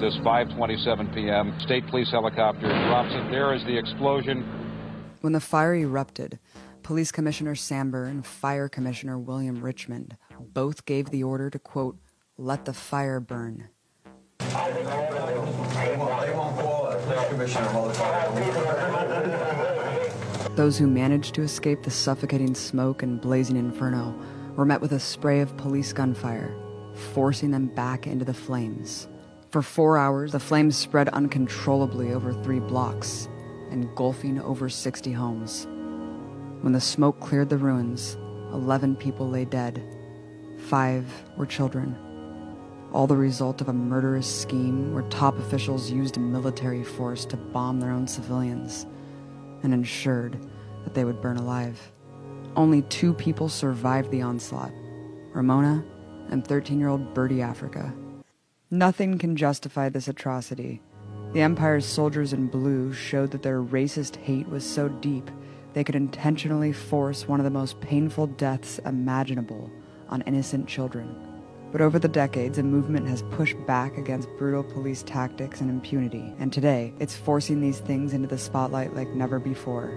this 5:27 p.m. State police helicopter drops it. There is the explosion. When the fire erupted, Police Commissioner Sambor and Fire Commissioner William Richmond both gave the order to, quote, let the fire burn. They won't call it, Commissioner, while the fire burns. Those who managed to escape the suffocating smoke and blazing inferno were met with a spray of police gunfire, forcing them back into the flames. For 4 hours, the flames spread uncontrollably over 3 blocks, engulfing over 60 homes. When the smoke cleared the ruins, 11 people lay dead. 5 were children. All the result of a murderous scheme where top officials used military force to bomb their own civilians and ensured that they would burn alive. Only 2 people survived the onslaught, Ramona and 13-year-old Birdie Africa. Nothing can justify this atrocity. The Empire's soldiers in blue showed that their racist hate was so deep they could intentionally force one of the most painful deaths imaginable on innocent children. But over the decades, a movement has pushed back against brutal police tactics and impunity, and today, it's forcing these things into the spotlight like never before.